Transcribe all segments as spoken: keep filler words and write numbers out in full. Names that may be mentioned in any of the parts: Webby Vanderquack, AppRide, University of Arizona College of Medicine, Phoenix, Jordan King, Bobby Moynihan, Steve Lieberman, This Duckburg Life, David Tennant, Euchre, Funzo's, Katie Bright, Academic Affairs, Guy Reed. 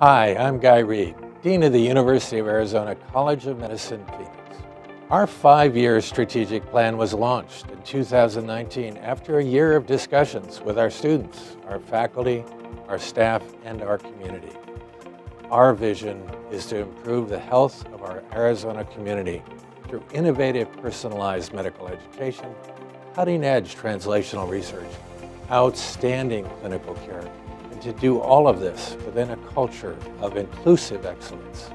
Hi, I'm Guy Reed, Dean of the University of Arizona College of Medicine, Phoenix. Our five-year strategic plan was launched in two thousand nineteen after a year of discussions with our students, our faculty, our staff, and our community. Our vision is to improve the health of our Arizona community through innovative personalized medical education, cutting-edge translational research, outstanding clinical care, and to do all of this within a culture of inclusive excellence.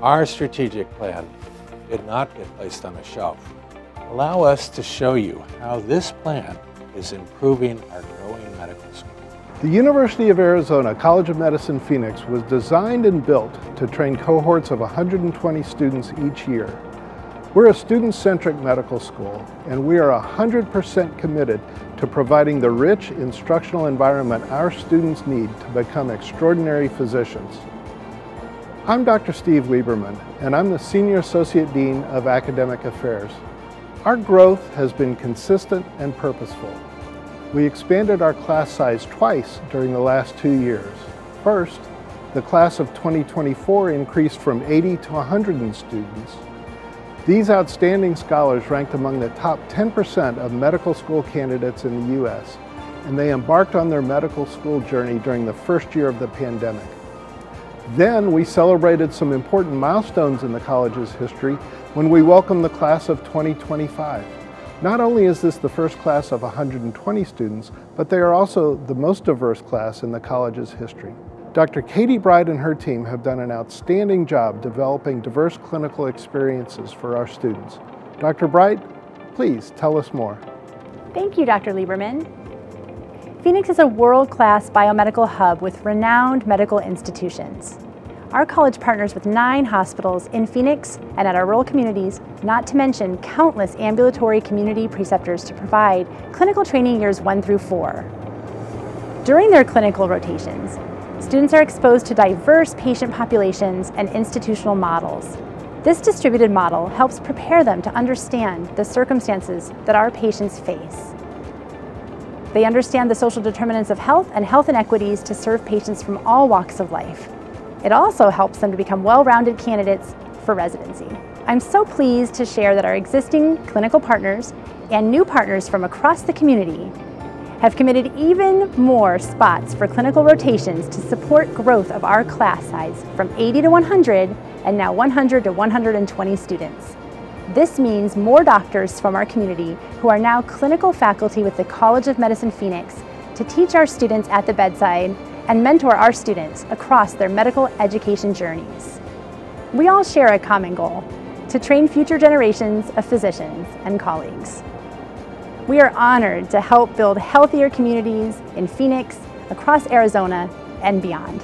Our strategic plan did not get placed on a shelf. Allow us to show you how this plan is improving our growing medical school. The University of Arizona College of Medicine Phoenix was designed and built to train cohorts of one hundred twenty students each year. We're a student-centric medical school, and we are one hundred percent committed to providing the rich instructional environment our students need to become extraordinary physicians. I'm Doctor Steve Lieberman, and I'm the Senior Associate Dean of Academic Affairs. Our growth has been consistent and purposeful. We expanded our class size twice during the last two years. First, the class of twenty twenty-four increased from eighty to one hundred students. These outstanding scholars ranked among the top ten percent of medical school candidates in the U S, and they embarked on their medical school journey during the first year of the pandemic. Then we celebrated some important milestones in the college's history when we welcomed the class of twenty twenty-five. Not only is this the first class of one hundred twenty students, but they are also the most diverse class in the college's history. Doctor Katie Bright and her team have done an outstanding job developing diverse clinical experiences for our students. Doctor Bright, please tell us more. Thank you, Doctor Lieberman. Phoenix is a world-class biomedical hub with renowned medical institutions. Our college partners with nine hospitals in Phoenix and at our rural communities, not to mention countless ambulatory community preceptors to provide clinical training years one through four. During their clinical rotations, students are exposed to diverse patient populations and institutional models. This distributed model helps prepare them to understand the circumstances that our patients face. They understand the social determinants of health and health inequities to serve patients from all walks of life. It also helps them to become well-rounded candidates for residency. I'm so pleased to share that our existing clinical partners and new partners from across the community have committed even more spots for clinical rotations to support growth of our class size from eighty to one hundred and now one hundred to one hundred twenty students. This means more doctors from our community who are now clinical faculty with the College of Medicine Phoenix to teach our students at the bedside and mentor our students across their medical education journeys. We all share a common goal: to train future generations of physicians and colleagues. We are honored to help build healthier communities in Phoenix, across Arizona, and beyond.